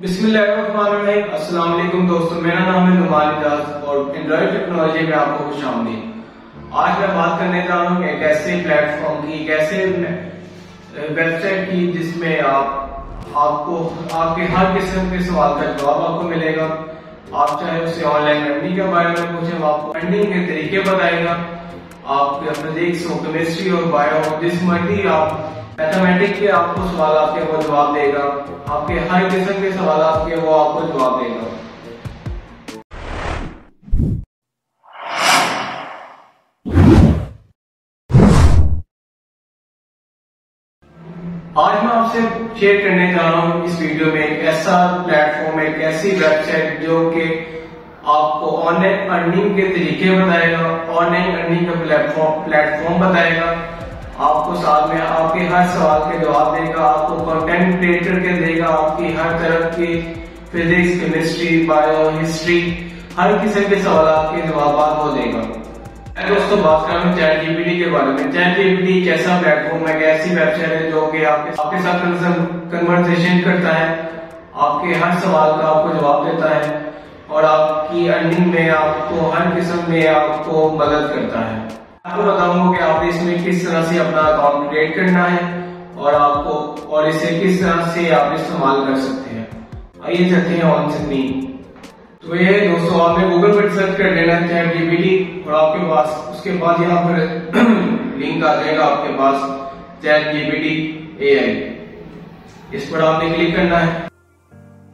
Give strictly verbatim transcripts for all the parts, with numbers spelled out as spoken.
बिस्मिल्लाहिर्रहमानिर्रहीम। अस्सलाम वालेकुम दोस्तों, मेरा नाम है गोपाल आदर्श और एंड्रॉइड टेक्नोलॉजी में आपको खुश आमदीद। आज मैं बात करने जा रहा हूँ एक ऐसे प्लेटफॉर्म की, एक ऐसे वेबसाइट की जिसमें आप आपको आपके हर किस्म के सवाल का जवाब आपको मिलेगा। आप चाहे उसे ऑनलाइन अर्निंग के बारे में पूछे, आपको अर्निंग के तरीके बताएगा, आपके फिजिक्स और केमिस्ट्री और बायो जिसमें आप मैथमेटिक्स के आपको सवाल आपके वो जवाब देगा, आपके हर किस्म के सवाल आपके वो आपको जवाब देगा। आज मैं आपसे शेयर करने जा रहा हूँ इस वीडियो में एक ऐसा प्लेटफॉर्म, एक ऐसी वेबसाइट जो कि आपको ऑनलाइन अर्निंग के तरीके बताएगा, ऑनलाइन अर्निंग का प्लेटफॉर्म प्लेटफॉर्म बताएगा, आपको साथ में आपके हर सवाल के जवाब देगा, आपको कंटेंट क्रिएटर के देगा, आपकी हर तरह की फिजिक्स, केमिस्ट्री, बायो, हिस्ट्री, हर किस्म के सवाल आपके जवाब वो देगा। दोस्तों, बात करें चैट जीपीटी के बारे में। चैट जीपीटी एक ऐसा प्लेटफॉर्म है, ऐसी वेबसाइट है जो कि आपके आपके साथ कन्वर्सेशन करता है, आपके हर सवाल का आपको जवाब देता है और आपकी अर्निंग में आपको हर किस्म में आपको मदद करता है। आपको बताऊंगा कि आप इसमें किस तरह से अपना अकाउंट क्रिएट करना है और आपको और इसे किस तरह से आप इस्तेमाल कर सकते हैं। आइए चलते हैं ऑन स्क्रीन। तो ये दोस्तों, आपने गूगल पर सर्च कर लेना चैट जीपीटी और आपके पास उसके बाद यहाँ पर लिंक आ जाएगा आपके पास चैट जीपीटी एआई। इस पर आपने क्लिक करना है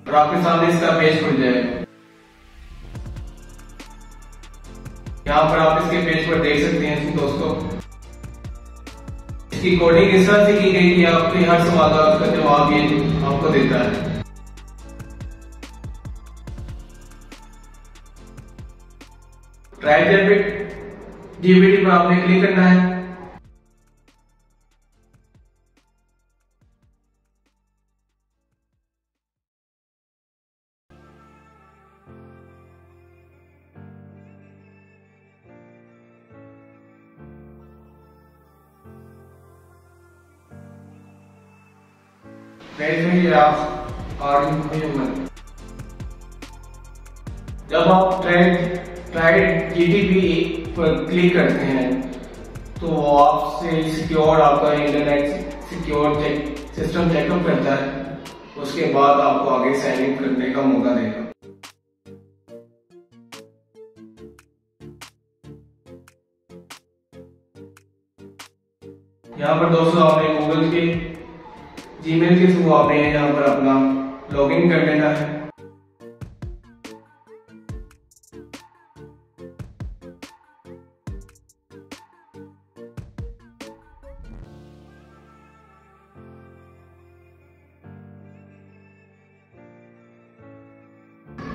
और आपके सामने इसका पेज खुल जाएगा। यहाँ पर आप इसके पेज पर देख सकते हैं दोस्तों, इसकी कोडिंग इस तरह से की गई कि आपके हर सवाल का जवाब ये आपको देता है। जीपीटी पर आपने क्लिक करना है। जब आप ट्राइड ट्राइड जीटीपी पर क्लिक करते हैं तो आपसे सिक्योर आपका internet secure check, system checkup करता है, उसके बाद आपको आगे साइन इन करने का मौका देगा। यहाँ पर दोस्तों, आपने गूगल के जीमेल के थ्रू आपने यहाँ पर अपना लॉगिन कर लेना है।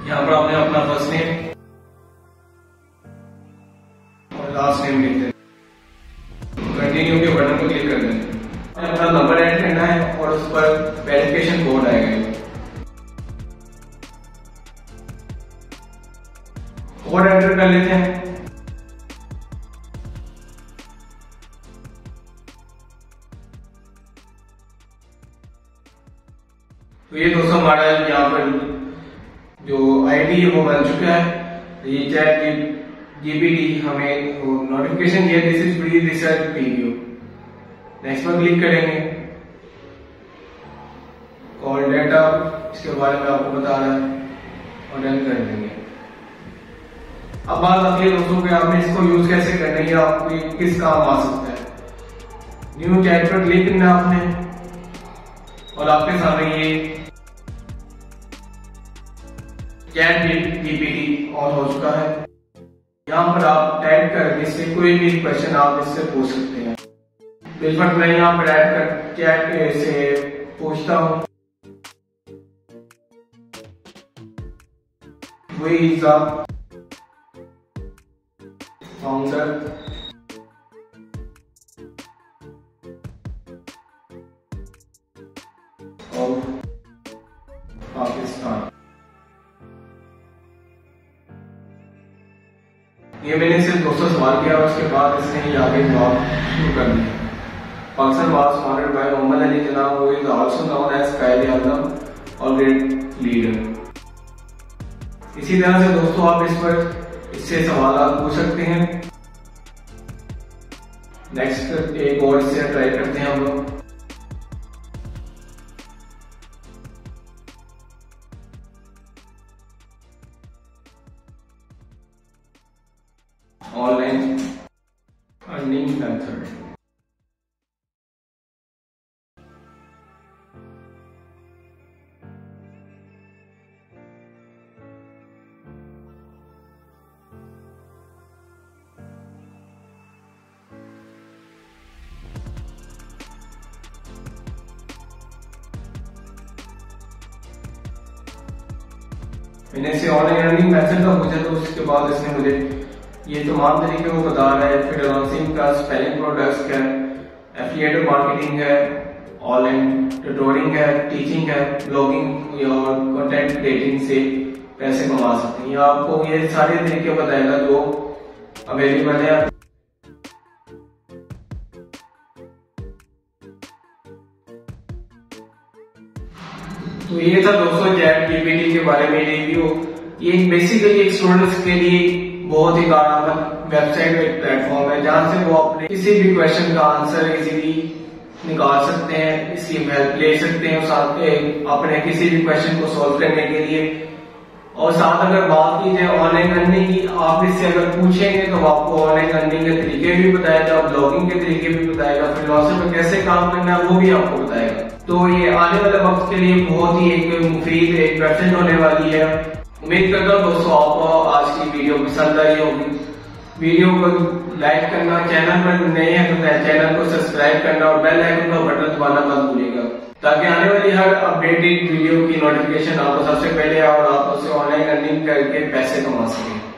यहाँ पर आपने अपना फर्स्ट नेम और लास्ट नेम लिख देना, कंटिन्यू के बटन पर क्लिक कर देना, अपना नंबर ऐड करना है और उस पर वेरिफिकेशन कोड आएगा। कोड एंटर कर लेते हैं। तो ये दोस्तों, हमारा यहाँ पर जो आईडी है वो बन चुका है। ये चैट जीपीटी हमें नोटिफिकेशन दिया, this is free research video. Next पर क्लिक करेंगे। कॉल डेटा इसके बारे में आपको बता रहा है और डन कर देंगे। अब बात आती है दोस्तों कि आपने इसको यूज कैसे करना है, आपको किस काम आ सकता है। न्यू चैट पर क्लिक करना आपने और आपके सामने ये चैट जीपीटी ऑन हो चुका है। यहाँ पर आप टाइप करके इससे कोई भी क्वेश्चन आप इससे पूछ सकते हैं। बिल्कुल मैं यहाँ पर ऐड कर चैट से पूछता हूँ, वही फाउंडर ऑफ पाकिस्तान। ये मैंने सिर्फ दो सौ सवाल किया और उसके बाद इसने आगे जवाब शुरू कर दिया। Person was founded by Muhammad Ali Jinnah, who is also known as Qaidi Azam, a great leader. इसी तरह से दोस्तों आप इस पर इससे सवाल आप पूछ सकते हैं। नेक्स्ट एक और इससे ट्राई करते हैं हम लोग। Online earning method. मैंने इसे ऑनलाइन अर्निंग मेथड का पूछा तो उसके बाद इसने मुझे ये तमाम तरीके को बता रहा है, फ्रीलांसिंग का, स्पेलिंग प्रोडक्ट्स का, एफिलिएट मार्केटिंग है, ऑनलाइन ट्यूटोरिंग है, टीचिंग है, ब्लॉगिंग और कंटेंट क्रिएटिंग से पैसे कमा सकते हैं। आपको ये सारे तरीके बताएगा जो अवेलेबल है। तो ये था दोस्तों चैट जी पी टी के बारे में रिव्यू। ये बेसिकली स्टूडेंट्स के लिए बहुत ही कारगर वेबसाइट एक प्लेटफॉर्म है जहाँ से वो अपने किसी भी क्वेश्चन का आंसर इजीली निकाल सकते हैं, इसकी हेल्प ले सकते हैं साथ में अपने किसी भी क्वेश्चन को सॉल्व करने के लिए। और साथ अगर बात की जाए ऑनलाइन अर्निंग की, आप इससे अगर पूछेंगे तो आपको ऑनलाइन अर्निंग के तरीके भी बताएगा, ब्लॉगिंग के तरीके भी बताएगा, फ्रीलांसर में कैसे काम करना है वो भी आपको बताएगा। तो ये आने वाले वक्त के लिए बहुत ही एक मुफीद एक वेबसाइट होने वाली है। उम्मीद करता हूँ दोस्तों आपको आज की वीडियो पसंद आई होगी। वीडियो को लाइक करना, चैनल पर नए हैं तो चैनल को सब्सक्राइब करना और बेल आइकन का बटन दबाना मत भूलिएगा, ताकि आने वाली हर अपडेटेड वीडियो की नोटिफिकेशन आपको सबसे पहले और आप उससे ऑनलाइन अर्निंग करके पैसे कमा सकें।